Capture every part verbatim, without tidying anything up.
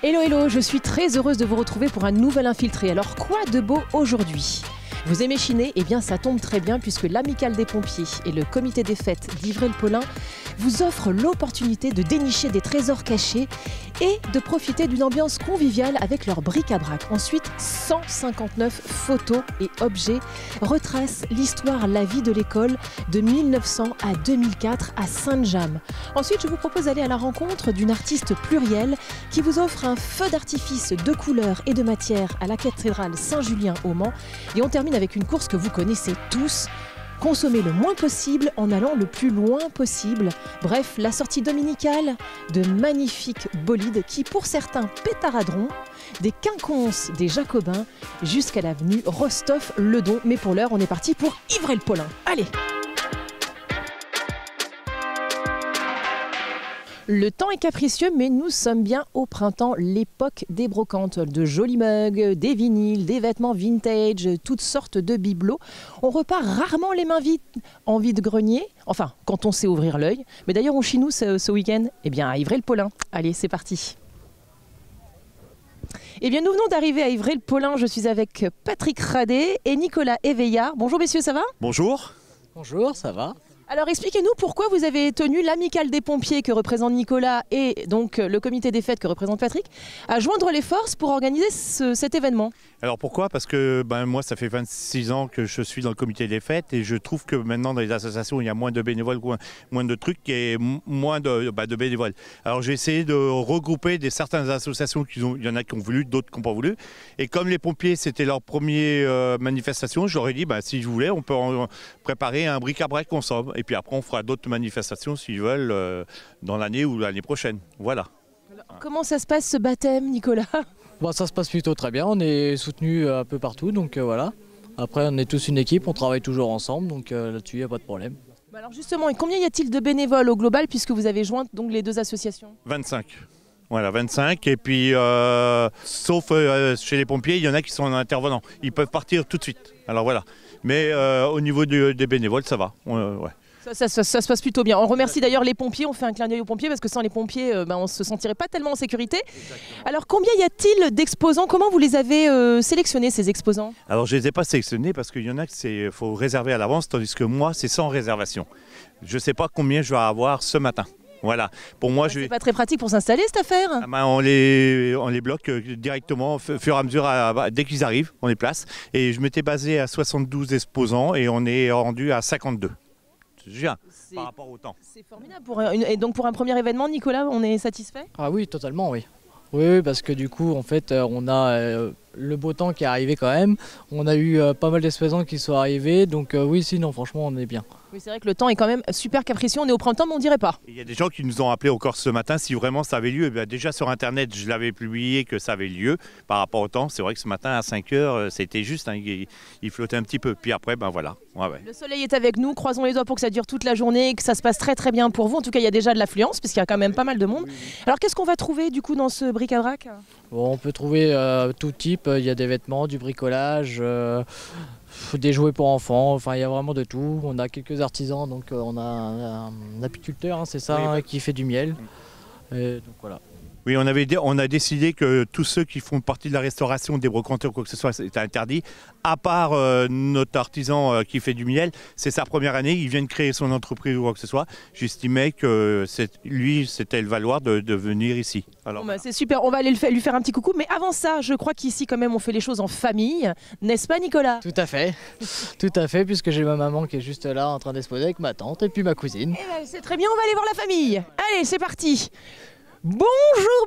Hello hello, je suis très heureuse de vous retrouver pour un nouvel Infiltré. Alors quoi de beau aujourd'hui? Vous aimez chiner? Eh bien ça tombe très bien puisque l'Amicale des pompiers et le comité des fêtes d'Yvré-le-Pôlin vous offrent l'opportunité de dénicher des trésors cachés et de profiter d'une ambiance conviviale avec leur bric-à-brac. Ensuite, cent cinquante-neuf photos et objets retracent l'histoire, la vie de l'école de mille neuf cents à deux mille quatre à Saint-James. Ensuite, je vous propose d'aller à la rencontre d'une artiste plurielle qui vous offre un feu d'artifice de couleurs et de matières à la cathédrale Saint-Julien au Mans. Et on termine avec une course que vous connaissez tous. Consommer le moins possible en allant le plus loin possible. Bref, la sortie dominicale de magnifiques bolides qui, pour certains, pétaraderont des quinconces des Jacobins jusqu'à l'avenue Rostov-le-Don. Mais pour l'heure, on est parti pour Yvré-le-Pôlin. Allez! Le temps est capricieux, mais nous sommes bien au printemps, l'époque des brocantes. De jolis mugs, des vinyles, des vêtements vintage, toutes sortes de bibelots. On repart rarement les mains vides en vide-grenier, enfin quand on sait ouvrir l'œil. Mais d'ailleurs, on chine où ce, ce week-end? Eh bien, à Yvré-le-Pôlin. Allez, c'est parti. Eh bien, nous venons d'arriver à Yvré-le-Pôlin. Je suis avec Patrick Radé et Nicolas Eveillard. Bonjour messieurs, ça va? Bonjour. Bonjour, ça va? Alors expliquez-nous pourquoi vous avez tenu l'Amicale des pompiers que représente Nicolas et donc le comité des fêtes que représente Patrick à joindre les forces pour organiser ce, cet événement. Alors pourquoi? Parce que ben, moi ça fait vingt-six ans que je suis dans le comité des fêtes et je trouve que maintenant dans les associations il y a moins de bénévoles, moins de trucs et moins de, ben, de bénévoles. Alors j'ai essayé de regrouper des, certaines associations, qui ont, il y en a qui ont voulu, d'autres qui n'ont pas voulu. Et comme les pompiers c'était leur première euh, manifestation, j'aurais dit ben, si je voulais on peut en préparer un bric-à-brac ensemble. Et puis après, on fera d'autres manifestations, s'ils veulent, euh, dans l'année ou l'année prochaine. Voilà. Alors, comment ça se passe ce baptême, Nicolas? Bon, ça se passe plutôt très bien. On est soutenus un peu partout, donc euh, voilà. Après, on est tous une équipe, on travaille toujours ensemble, donc euh, là-dessus, il n'y a pas de problème. Bah alors justement, et combien y a-t-il de bénévoles au global, puisque vous avez joint donc les deux associations? vingt-cinq. Voilà, vingt-cinq. Et puis, euh, sauf euh, chez les pompiers, il y en a qui sont intervenants. Ils peuvent partir tout de suite. Alors voilà. Mais euh, au niveau du, des bénévoles, ça va. On, euh, ouais. Ça, ça, ça, ça se passe plutôt bien. On remercie d'ailleurs les pompiers, on fait un clin d'œil aux pompiers parce que sans les pompiers, euh, ben, on ne se sentirait pas tellement en sécurité. Exactement. Alors combien y a-t-il d'exposants? Comment vous les avez euh, sélectionnés ces exposants? Alors je ne les ai pas sélectionnés parce qu'il y en a qu'il faut réserver à l'avance, tandis que moi c'est sans réservation. Je ne sais pas combien je vais avoir ce matin. Voilà. Pour moi, je... C'est pas très pratique pour s'installer cette affaire. Ah ben on, les, on les bloque directement au fur et à mesure, à, à, dès qu'ils arrivent, on les place. Et je m'étais basé à soixante-douze exposants et on est rendu à cinquante-deux. Par rapport au temps. C'est formidable. Pour un, et donc pour un premier événement, Nicolas, on est satisfait? Ah oui, totalement, oui. Oui, parce que du coup, en fait, on a euh, le beau temps qui est arrivé quand même. On a eu euh, pas mal d'exposants qui sont arrivés. Donc euh, oui, sinon, franchement, on est bien. Oui, c'est vrai que le temps est quand même super capricieux. On est au printemps, mais on dirait pas. Il y a des gens qui nous ont appelé encore ce matin si vraiment ça avait lieu. Eh bien, déjà sur Internet, je l'avais publié que ça avait lieu par rapport au temps. C'est vrai que ce matin, à cinq heures, c'était juste. Hein, il, il flottait un petit peu. Puis après, ben voilà. Ouais, ouais. Le soleil est avec nous. Croisons les doigts pour que ça dure toute la journée et que ça se passe très, très bien pour vous. En tout cas, il y a déjà de l'affluence puisqu'il y a quand même pas mal de monde. Alors, qu'est-ce qu'on va trouver du coup dans ce bric-à-brac? Bon, on peut trouver euh, tout type. Il y a des vêtements, du bricolage... Euh... des jouets pour enfants, enfin il y a vraiment de tout. On a quelques artisans, donc on a un, un apiculteur, hein, c'est ça, oui, bah... qui fait du miel. Et donc, voilà. Oui, on, avait, on a décidé que tous ceux qui font partie de la restauration, des brocanteurs ou quoi que ce soit, c'est interdit. À part euh, notre artisan euh, qui fait du miel, c'est sa première année, il vient de créer son entreprise ou quoi que ce soit. J'estimais que lui, c'était le valoir de, de venir ici. Bon, voilà. C'est super, on va aller le fa lui faire un petit coucou. Mais avant ça, je crois qu'ici, quand même, on fait les choses en famille. N'est-ce pas, Nicolas? Tout à fait, tout à fait, puisque j'ai ma maman qui est juste là en train d'exposer avec ma tante et puis ma cousine. Eh ben, c'est très bien, on va aller voir la famille. Allez, c'est parti. Bonjour,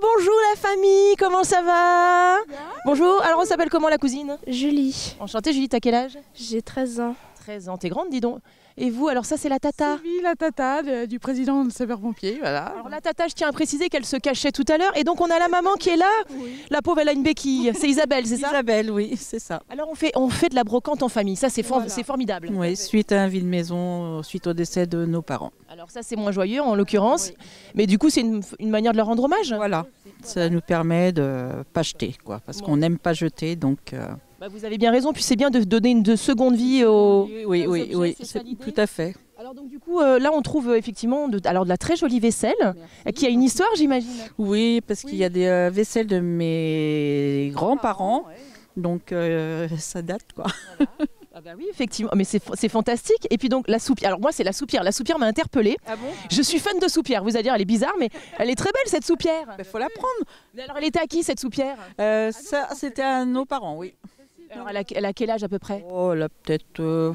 bonjour la famille, comment ça va? Bien. Bonjour, alors on s'appelle comment la cousine? Julie. Enchantée Julie, t'as quel âge? J'ai treize ans. treize ans, t'es grande dis donc. Et vous, alors ça c'est la tata? Oui, la tata de, du président de sapeurs-pompiers, voilà. Alors la tata, je tiens à préciser qu'elle se cachait tout à l'heure et donc on a la maman qui est là, oui. La pauvre elle a une béquille, c'est Isabelle, c'est ça? Isabelle, oui, c'est ça. Alors on fait, on fait de la brocante en famille, ça c'est for voilà. formidable. Oui, suite à un vide-maison, suite au décès de nos parents. Alors ça c'est moins joyeux en l'occurrence, oui. Mais du coup c'est une, une manière de leur rendre hommage. Voilà, ça nous permet de pas jeter quoi, parce bon. qu'on n'aime pas jeter donc... Euh... Bah vous avez bien raison, puis c'est bien de donner une de seconde vie aux... Oui, oui, oui, oui, oui, c'est tout à fait. Alors Alors donc du coup, euh, là on trouve effectivement de, alors, de la très jolie vaisselle. Merci. Qui a une histoire, j'imagine. Oui, parce oui. qu'il y a des euh, vaisselles de mes grands-parents, ouais, ouais. donc euh, ça date quoi. Voilà. Ah bah oui, effectivement, mais c'est fantastique. Et puis donc la soupière, alors moi c'est la soupière, la soupière m'a interpellée. Ah bon? Je suis fan de soupière, vous allez dire elle est bizarre, mais elle est très belle cette soupière. Il bah, faut la prendre. Mais alors elle était à qui cette soupière? euh, Ça c'était à nos parents, oui. Alors elle a, elle a quel âge à peu près? Oh, elle a peut-être euh,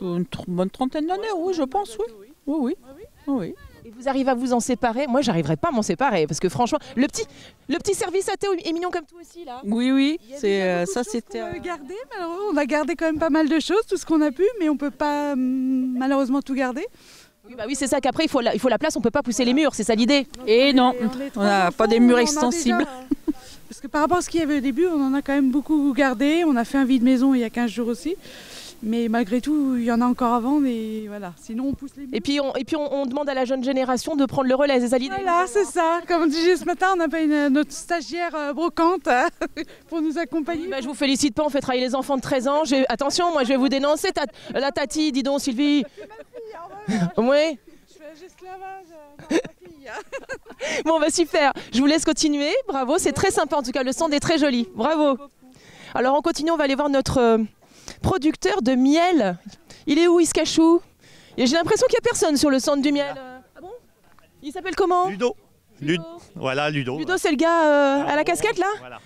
une bonne trentaine d'années, oui je pense, oui. Oui, oui, oui. Et vous arrivez à vous en séparer? Moi j'arriverai pas à m'en séparer, parce que franchement, le petit, le petit service à thé est mignon comme tout aussi là. Oui, oui, c'est ça c'était... On, euh... on a gardé quand même pas mal de choses, tout ce qu'on a pu, mais on peut pas malheureusement tout garder. Oui, bah oui c'est ça qu'après il faut, la, il faut la place, on peut pas pousser voilà. les murs, c'est ça l'idée. Et non, on n'a pas des murs extensibles. Parce que par rapport à ce qu'il y avait au début, on en a quand même beaucoup gardé. On a fait un vide-maison il y a quinze jours aussi. Mais malgré tout, il y en a encore avant. Mais voilà, sinon on pousse les murs. Et puis on, et puis on, on demande à la jeune génération de prendre le relais, c'est ça l'idée. Voilà, c'est ça. Comme on disait ce matin, on appelle une, notre stagiaire euh, brocante hein, pour nous accompagner. Bah, je vous félicite pas, on fait travailler les enfants de treize ans. Attention, moi je vais vous dénoncer. Ta, la tati, dis donc Sylvie. C'est ma fille, en vrai. Oui. Bon bah super, je vous laisse continuer, bravo, c'est très sympa en tout cas, le stand est très joli, bravo. Alors on continue, on va aller voir notre producteur de miel, il est où, il se cache où? J'ai l'impression qu'il n'y a personne sur le stand du miel. Ah bon? Il s'appelle comment? Ludo. Ludo. Voilà Ludo. Ludo c'est le gars euh, à la casquette là voilà.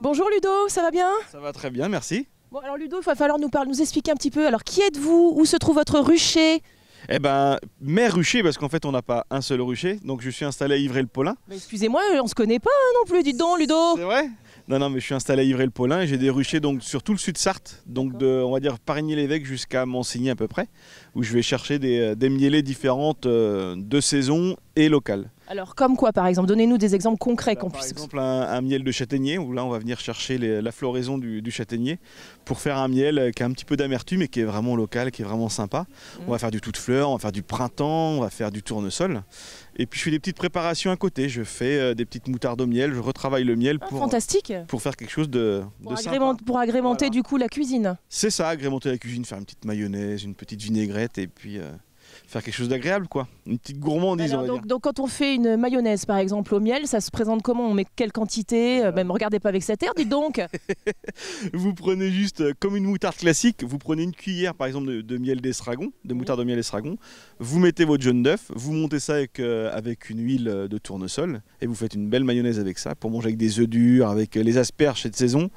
Bonjour Ludo, ça va bien? Ça va très bien, merci. Bon alors Ludo, il va falloir nous, parler, nous expliquer un petit peu, alors qui êtes-vous? Où se trouve votre rucher? Eh ben, mes ruchers, parce qu'en fait on n'a pas un seul rucher, donc je suis installé à Yvré-le-Pôlin. Excusez-moi, on se connaît pas hein, non plus, dites donc Ludo. C'est vrai? Non, non, mais je suis installé à Yvré-le-Pôlin et j'ai des ruchers donc, sur tout le sud Sarthe, donc de, on va dire Parigné-l'Évêque jusqu'à Mansigny à peu près, où je vais chercher des, des mielées différentes euh, de saison et locales. Alors comme quoi par exemple? Donnez-nous des exemples concrets qu'on puisse... Par exemple un, un miel de châtaignier, où là on va venir chercher les, la floraison du, du châtaignier pour faire un miel qui a un petit peu d'amertume et qui est vraiment local, qui est vraiment sympa. Mmh. On va faire du toute fleur, on va faire du printemps, on va faire du tournesol. Et puis je fais des petites préparations à côté, je fais euh, des petites moutardes au miel, je retravaille le miel ah, pour, fantastique. Euh, pour faire quelque chose de, pour de agrément, sympa. Pour agrémenter voilà. du coup la cuisine. C'est ça, agrémenter la cuisine, faire une petite mayonnaise, une petite vinaigrette et puis... Euh, faire quelque chose d'agréable quoi, une petite gourmandise. Alors, on va donc, dire. donc quand on fait une mayonnaise par exemple au miel, ça se présente comment? On met quelle quantité? euh... Même regardez pas avec cette air, dites donc. Vous prenez juste euh, comme une moutarde classique, vous prenez une cuillère par exemple de, de miel d'estragon, de moutarde de miel d'estragon, vous mettez votre jaune d'œuf, vous montez ça avec, euh, avec une huile de tournesol et vous faites une belle mayonnaise avec ça pour manger avec des œufs durs, avec euh, les asperges cette saison,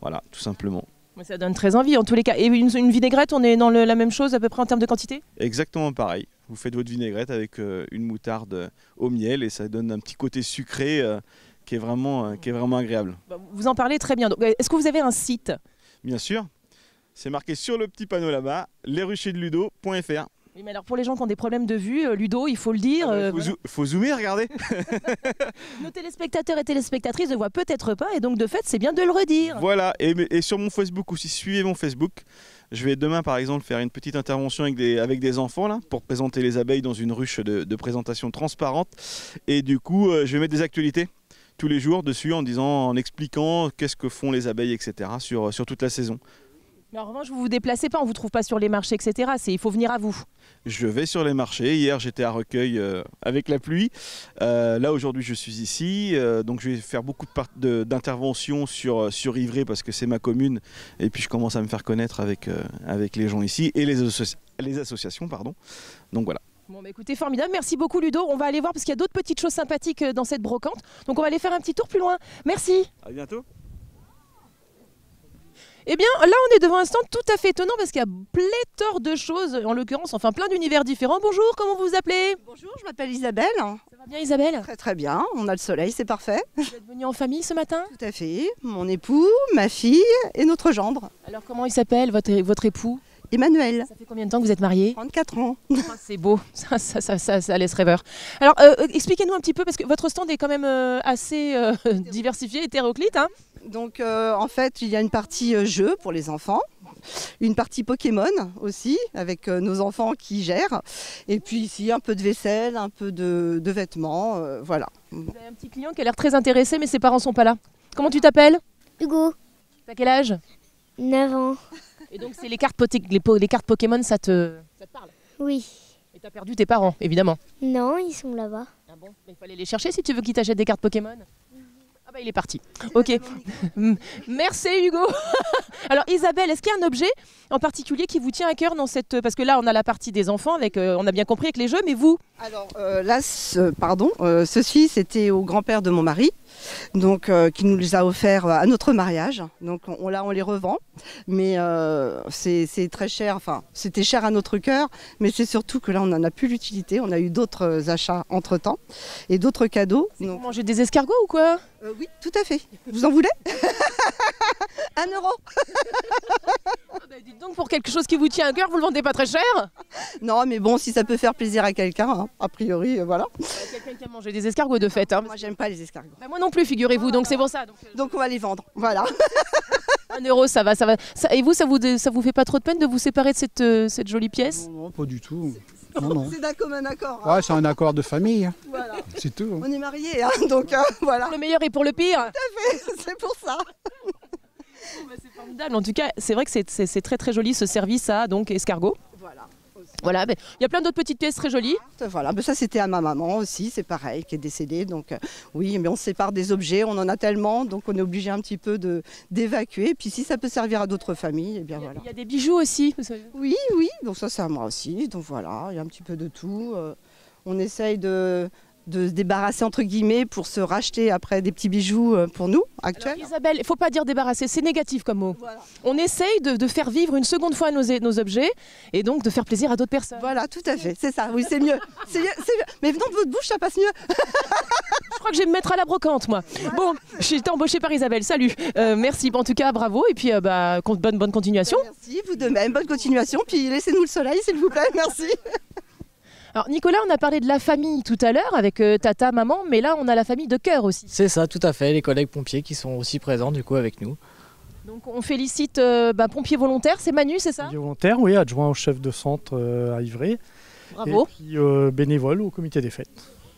voilà tout simplement. Ça donne très envie en tous les cas. Et une, une vinaigrette, on est dans le, la même chose à peu près en termes de quantité? Exactement pareil. Vous faites votre vinaigrette avec euh, une moutarde au miel et ça donne un petit côté sucré euh, qui est vraiment, euh, qui est vraiment agréable. Vous en parlez très bien. Est-ce que vous avez un site? Bien sûr. C'est marqué sur le petit panneau là-bas, les ruchers de ludo point F R. Oui, mais alors pour les gens qui ont des problèmes de vue, Ludo, il faut le dire... Ah bah, faut, euh, zo faut zoomer, regardez. Nos téléspectateurs et téléspectatrices ne voient peut-être pas, et donc de fait, c'est bien de le redire. Voilà, et, et sur mon Facebook aussi, suivez mon Facebook. Je vais demain, par exemple, faire une petite intervention avec des, avec des enfants, là, pour présenter les abeilles dans une ruche de, de présentation transparente. Et du coup, euh, je vais mettre des actualités tous les jours dessus, en disant, en expliquant qu'est-ce que font les abeilles, et cetera, sur, sur toute la saison. Mais en revanche, vous ne vous déplacez pas, on ne vous trouve pas sur les marchés, et cetera. Il faut venir à vous. Je vais sur les marchés. Hier, j'étais à Recueil euh, avec la pluie. Euh, là, aujourd'hui, je suis ici. Euh, donc, je vais faire beaucoup d'interventions sur, sur Yvré parce que c'est ma commune. Et puis, je commence à me faire connaître avec, euh, avec les gens ici et les, associ les associations. Pardon. Donc, voilà. Bon, bah, écoutez, formidable. Merci beaucoup, Ludo. On va aller voir parce qu'il y a d'autres petites choses sympathiques dans cette brocante. Donc, on va aller faire un petit tour plus loin. Merci. À bientôt. Eh bien, là, on est devant un stand tout à fait étonnant parce qu'il y a pléthore de choses, en l'occurrence, enfin plein d'univers différents. Bonjour, comment vous vous appelez? Bonjour, je m'appelle Isabelle. Ça va bien, Isabelle? Très, très bien. On a le soleil, c'est parfait. Vous êtes venue en famille ce matin? Tout à fait. Mon époux, ma fille et notre gendre. Alors, comment il s'appelle, votre, votre époux? Emmanuel. Ça fait combien de temps que vous êtes mariés? trente-quatre ans. Oh, c'est beau, ça, ça, ça, ça, ça laisse rêveur. Alors, euh, expliquez-nous un petit peu, parce que votre stand est quand même euh, assez euh, diversifié, hétéroclite, hein? Donc euh, en fait, il y a une partie euh, jeu pour les enfants, une partie Pokémon aussi, avec euh, nos enfants qui gèrent. Et puis ici, un peu de vaisselle, un peu de, de vêtements, euh, voilà. Vous avez un petit client qui a l'air très intéressé, mais ses parents ne sont pas là. Comment tu t'appelles? Hugo. T'as quel âge? neuf ans. Et donc, c'est les cartes, les, les cartes Pokémon, ça te, ça te parle? Oui. Et t'as perdu tes parents, évidemment. Non, ils sont là-bas. Ah bon? Mais il fallait les chercher si tu veux qu'ils t'achètent des cartes Pokémon. Ah bah il est parti. Ok. Merci Hugo. Alors Isabelle, est-ce qu'il y a un objet en particulier qui vous tient à cœur dans cette... Parce que là on a la partie des enfants, avec, euh, on a bien compris avec les jeux, mais vous? Alors euh, là, ce... pardon, euh, ceci c'était au grand-père de mon mari, donc euh, qui nous les a offerts à notre mariage. Donc on, là on les revend, mais euh, c'est très cher, enfin c'était cher à notre cœur, mais c'est surtout que là on n'en a plus l'utilité, on a eu d'autres achats entre-temps et d'autres cadeaux. Donc... Vous mangez des escargots ou quoi? Euh, oui, tout à fait. Vous en voulez? Un euro. Oh bah dites donc, pour quelque chose qui vous tient à cœur, vous le vendez pas très cher? Non, mais bon, si ça peut faire plaisir à quelqu'un, hein, a priori, euh, voilà. Quelqu'un qui a mangé des escargots de fête. Hein, moi, j'aime pas les escargots. Bah, moi non plus, figurez-vous, donc c'est pour ça. Donc, euh, donc on va les vendre, voilà. Un euro, ça va, ça va. Ça, et vous, ça vous, ça vous fait pas trop de peine de vous séparer de cette, euh, cette jolie pièce? Non, non, pas du tout. C'est d'un commun accord. Hein. Ouais, c'est un accord de famille. Hein. Voilà. C'est tout. Hein. On est mariés, hein, donc euh, voilà. Pour le meilleur et pour le pire. Tout à fait, c'est pour ça. Oh, bah, c'est formidable. En tout cas, c'est vrai que c'est très très joli ce service à donc escargot. Voilà. Voilà, mais il y a plein d'autres petites pièces très jolies. Voilà, mais ça c'était à ma maman aussi, c'est pareil, qui est décédée. Donc euh, oui, mais on se sépare des objets, on en a tellement, donc on est obligé un petit peu d'évacuer. Et puis si ça peut servir à d'autres familles, et eh bien voilà. Il y a des bijoux aussi. Oui, oui, donc ça c'est à moi aussi. Donc voilà, il y a un petit peu de tout. Euh, on essaye de... de se débarrasser entre guillemets pour se racheter après des petits bijoux pour nous actuels. Alors, Isabelle, il ne faut pas dire débarrasser, c'est négatif comme mot. Voilà. On essaye de, de faire vivre une seconde fois nos, nos objets et donc de faire plaisir à d'autres personnes. Voilà, tout à fait, c'est ça, oui c'est mieux. mieux, mieux. Mais venant de votre bouche, ça passe mieux. Je crois que je vais me mettre à la brocante moi. Voilà. Bon, j'ai été embauchée par Isabelle, salut. Euh, merci, en tout cas bravo et puis euh, bah, bonne, bonne continuation. Merci, vous de même, bonne continuation, puis laissez-nous le soleil s'il vous plaît, merci. Alors Nicolas, on a parlé de la famille tout à l'heure avec euh, tata, maman, mais là on a la famille de cœur aussi. C'est ça, tout à fait, les collègues pompiers qui sont aussi présents du coup avec nous. Donc on félicite euh, bah, pompiers volontaires, c'est Manu, c'est ça? Pompiers volontaires, oui, adjoint au chef de centre euh, à Yvré. Bravo. Et puis euh, bénévole au comité des fêtes.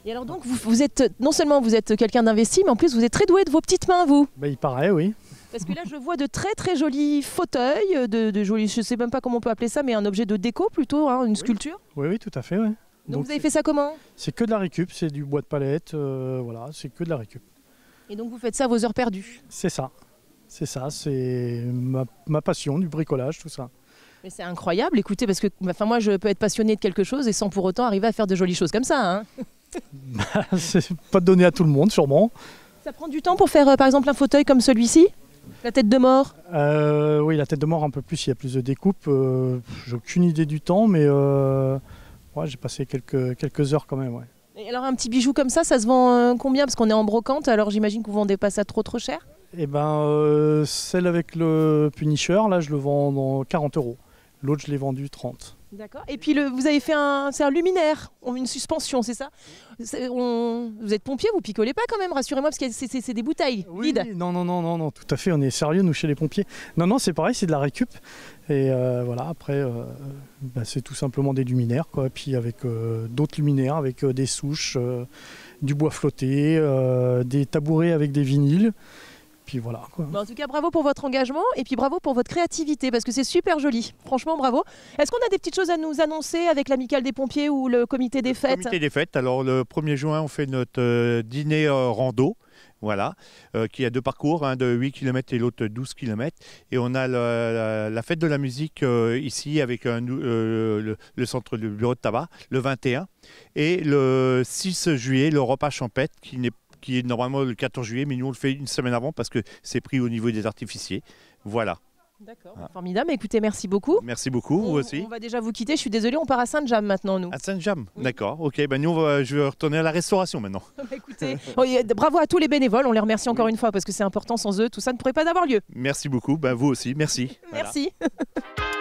Et alors donc vous, vous êtes, non seulement vous êtes quelqu'un d'investi, mais en plus vous êtes très doué de vos petites mains vous. Bah, il paraît, oui. Parce que là, je vois de très très jolis fauteuils, de, de jolis, je ne sais même pas comment on peut appeler ça, mais un objet de déco plutôt, hein, une oui. sculpture. Oui, oui, tout à fait. Ouais. Donc, Donc vous avez fait ça comment? C'est que de la récup, c'est du bois de palette, euh, voilà, c'est que de la récup. Et donc vous faites ça à vos heures perdues? C'est ça, c'est ça, c'est ma, ma passion, du bricolage, tout ça. Mais c'est incroyable, écoutez, parce que enfin, moi je peux être passionné de quelque chose et sans pour autant arriver à faire de jolies choses comme ça. Hein. C'est pas donné à tout le monde, sûrement. Ça prend du temps pour faire euh, par exemple un fauteuil comme celui-ci? La tête de mort? euh, Oui, la tête de mort un peu plus, il y a plus de découpes. Euh, j'ai aucune idée du temps, mais... Euh... Ouais, j'ai passé quelques, quelques heures quand même. Ouais. Et alors un petit bijou comme ça, ça se vend euh, combien? Parce qu'on est en brocante, alors j'imagine que vous ne vendez pas ça trop trop cher. Eh ben, euh, celle avec le Punisher, là je le vends dans quarante euros. L'autre je l'ai vendu trente. D'accord. Et puis le, vous avez fait un, un luminaire, une suspension, c'est ça? on, Vous êtes pompier, vous picolez pas quand même, rassurez-moi, parce que c'est des bouteilles oui, vides. Non, non, non, non, non, tout à fait, on est sérieux nous chez les pompiers. Non, non, c'est pareil, c'est de la récup. Et euh, voilà, après, euh, bah, c'est tout simplement des luminaires, quoi. Et puis avec euh, d'autres luminaires, avec euh, des souches, euh, du bois flotté, euh, des tabourets avec des vinyles. Puis voilà, quoi. Bon, en tout cas, bravo pour votre engagement et puis bravo pour votre créativité parce que c'est super joli. Franchement, bravo. Est-ce qu'on a des petites choses à nous annoncer avec l'amicale des pompiers ou le comité des fêtes? Le comité des fêtes. Alors, le premier juin, on fait notre euh, dîner euh, rando. Voilà, euh, qui a deux parcours, un hein, de huit kilomètres et l'autre de douze kilomètres. Et on a la, la, la fête de la musique euh, ici avec un, euh, le, le centre du bureau de tabac, le vingt et un. Et le six juillet, le repas champêtre qui n'est pas... qui est normalement le quatorze juillet, mais nous on le fait une semaine avant parce que c'est pris au niveau des artificiers. Voilà. D'accord, voilà. Formidable. Écoutez, merci beaucoup. Merci beaucoup, on, vous aussi. On va déjà vous quitter, je suis désolée, on part à Saint-James maintenant, nous. À Saint-James, oui. D'accord. Ok, ben bah nous, on va, je vais retourner à la restauration maintenant. Bah écoutez, bravo à tous les bénévoles, on les remercie encore oui. une fois parce que c'est important, sans eux, tout ça ne pourrait pas avoir lieu. Merci beaucoup, bah vous aussi, merci. Merci. Voilà.